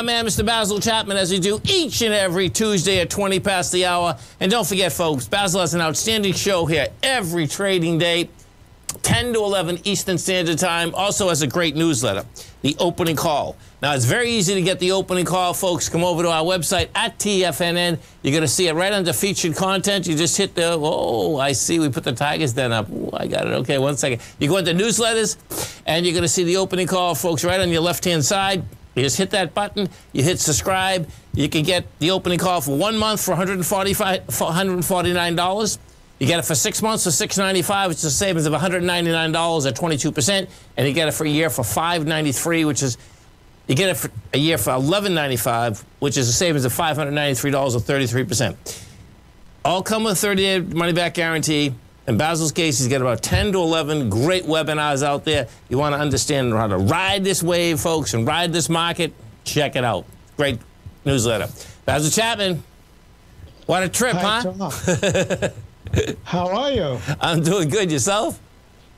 I'm Mr. Basil Chapman, as we do each and every Tuesday at 20 past the hour. And don't forget, folks, Basil has an outstanding show here every trading day, 10 to 11 Eastern Standard Time. Also has a great newsletter, The Opening Call. Now, it's very easy to get The Opening Call, folks. Come over to our website at TFNN. You're going to see it right under featured content. You just hit the, oh, I see, we put the Tigers Den up. Oh, I got it. Okay, one second. You go into newsletters, and you're going to see The Opening Call, folks, right on your left-hand side. You just hit that button, you hit subscribe, you can get The Opening Call for 1 month for $149. You get it for 6 months for $695, which is a savings of $199 at 22%, and you get it for a year for $593, which is, you get it for a year for $1195, which is a savings of $593 or 33%. All come with a 30-day money-back guarantee. In Basil's case, he's got about 10 to 11 great webinars out there. You want to understand how to ride this wave, folks, and ride this market? Check it out. Great newsletter. Basil Chapman, what a trip, hi, huh? Tom. How are you? I'm doing good. Yourself?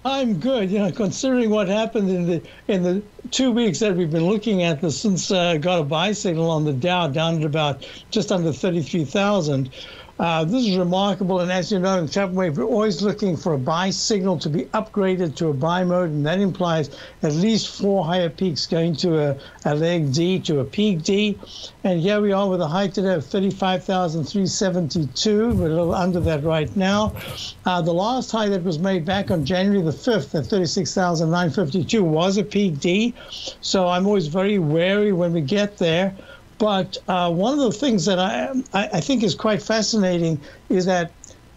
I'm good. You know, considering what happened in the 2 weeks that we've been looking at this since I got a buy signal on the Dow down at about just under 33,000. This is remarkable, and as you know, in Chapman wave, we're always looking for a buy signal to be upgraded to a buy mode, and that implies at least 4 higher peaks going to a leg D to a peak D. And here we are with a high today of 35,372. We're a little under that right now. The last high that was made back on January the 5th at 36,952 was a peak D, so I'm always very wary when we get there. But one of the things that I think is quite fascinating is that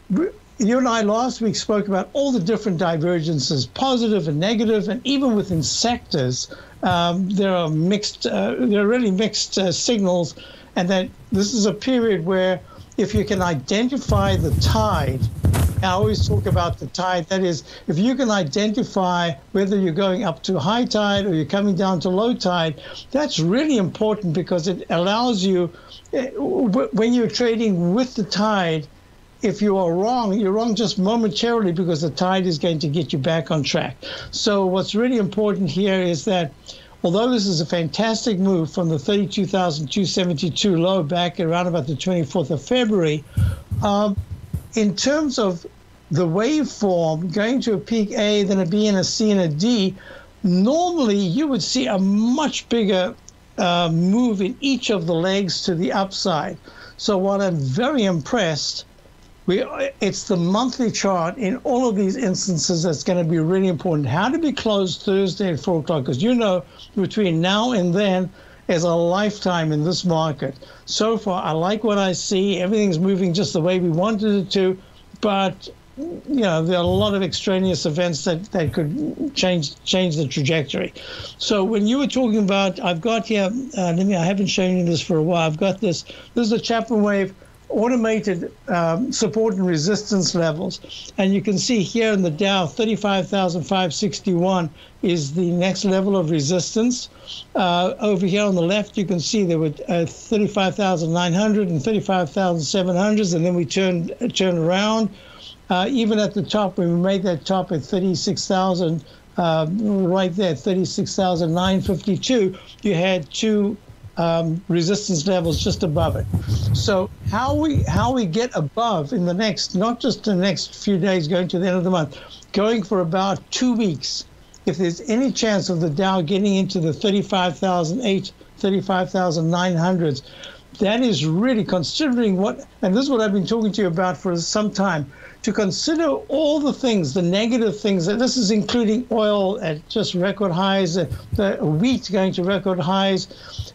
you and I last week spoke about all the different divergences, positive and negative, and even within sectors, there are really mixed signals, and that this is a period where if you can identify the tide, I always talk about the tide. That is, if you can identify whether you're going up to high tide or you're coming down to low tide, that's really important because it allows you, when you're trading with the tide, if you are wrong, you're wrong just momentarily because the tide is going to get you back on track. So what's really important here is that although this is a fantastic move from the 32,272 low back around about the 24th of February, in terms of the waveform going to a peak A, then a B, and a C, and a D, normally you would see a much bigger move in each of the legs to the upside. So what I'm very impressed, it's the monthly chart in all of these instances that's going to be really important. How to be closed Thursday at 4 o'clock, because you know between now and then, is a lifetime in this market. So far, I like what I see. Everything's moving just the way we wanted it to, but you know, there are a lot of extraneous events that could change the trajectory. So when you were talking about, I've got here, I haven't shown you this for a while. I've got this. This is the Chapman wave automated support and resistance levels, and you can see here in the Dow 35,561 is the next level of resistance. Over here on the left you can see there were 35,900 and 35,700, and then we turned around. Even at the top when we made that top at 36,000, right there 36,952, you had two resistance levels just above it. So how we get above in the next, not just the next few days going to the end of the month, going for about 2 weeks, if there's any chance of the Dow getting into the 35,008, 35,900s, that is really considering what, and this is what I've been talking to you about for some time, to consider all the things, the negative things, that this is including oil at just record highs, the wheat going to record highs,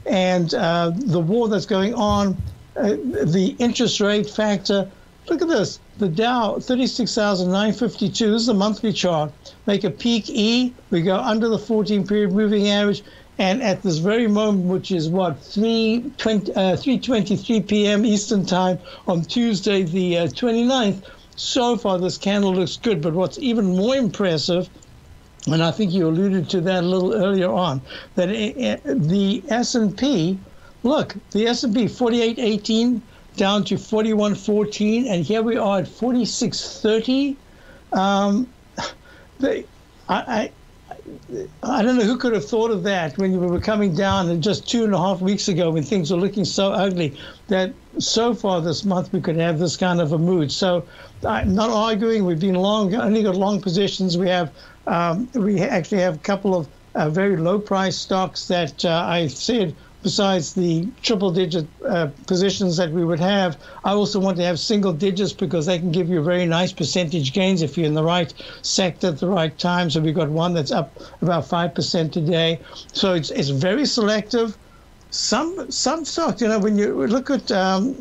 and the war that's going on, the interest rate factor. Look at this, the Dow 36,952, this is the monthly chart, make a peak E, we go under the 14-period moving average, and at this very moment, which is what, 3:23 p.m. Eastern Time on Tuesday the 29th, so far this candle looks good, but what's even more impressive, and I think you alluded to that a little earlier on, that the S&P, look, the S&P 48.18 down to 41.14, and here we are at 46.30. I don't know who could have thought of that when we were coming down just 2.5 weeks ago when things were looking so ugly that so far this month we could have this kind of a mood. So I'm not arguing. We've been long, only got long positions. We have we actually have a couple of very low price stocks that I said besides the triple digit positions that we would have. I also want to have single digits because they can give you very nice percentage gains if you're in the right sector at the right time. So we've got one that's up about 5% today. So it's very selective. Some stocks, you know, when you look at some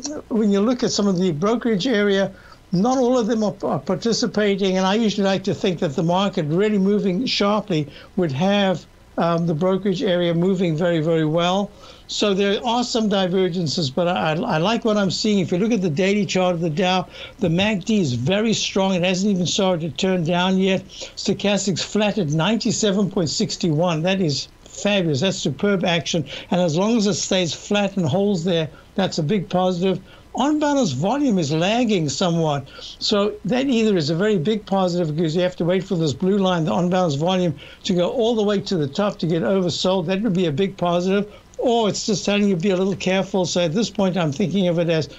of the brokerage area, not all of them are participating. And I usually like to think that the market really moving sharply would have the brokerage area moving very, very well. So there are some divergences, but I like what I'm seeing. If you look at the daily chart of the Dow, the MACD is very strong. It hasn't even started to turn down yet. Stochastic's flat at 97.61. That is fabulous. That's superb action. And as long as it stays flat and holds there, that's a big positive. On balance, volume is lagging somewhat. So that either is a very big positive because you have to wait for this blue line, the on balance volume, to go all the way to the top to get oversold. That would be a big positive. Or it's just telling you to be a little careful. So at this point, I'm thinking of it as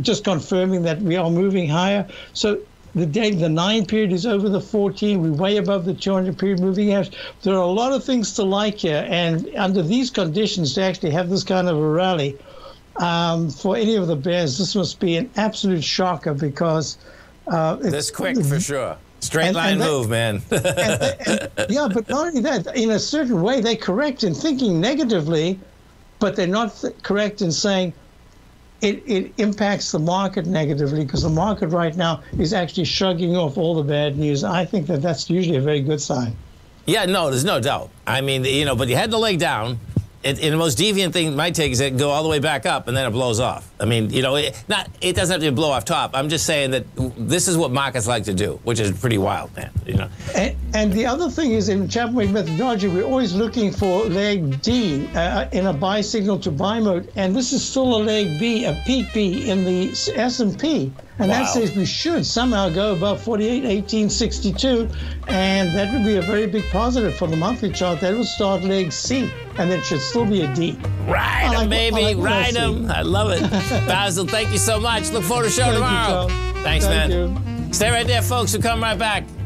just confirming that we are moving higher. So the 9 period is over the 14. We're way above the 200 period moving average. There are a lot of things to like here. And under these conditions, to actually have this kind of a rally, for any of the bears, this must be an absolute shocker because that's quick for sure. Straight line move, man. Yeah, but not only that, in a certain way, they're correct in thinking negatively, but they're not correct in saying it impacts the market negatively because the market right now is actually shrugging off all the bad news. I think that that's usually a very good sign. Yeah, no, there's no doubt. I mean, you know, but you had the leg down. And the most deviant thing it might take is it go all the way back up and then it blows off. I mean, you know, it doesn't have to blow off top. I'm just saying that this is what markets like to do, which is pretty wild, man. You know. And the other thing is in Chapman wave methodology, we're always looking for leg D in a buy signal to buy mode, and this is still a leg B, a peak B in the S&P. And wow. That says we should somehow go above 48.1862, and that would be a very big positive for the monthly chart. That will start leg C, and it should still be a D. Ride them, baby. Ride them. I love it. Basil, thank you so much. Look forward to the show tomorrow. Thanks, man. Stay right there, folks. We'll come right back.